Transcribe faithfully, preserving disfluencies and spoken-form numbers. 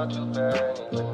Not too bad.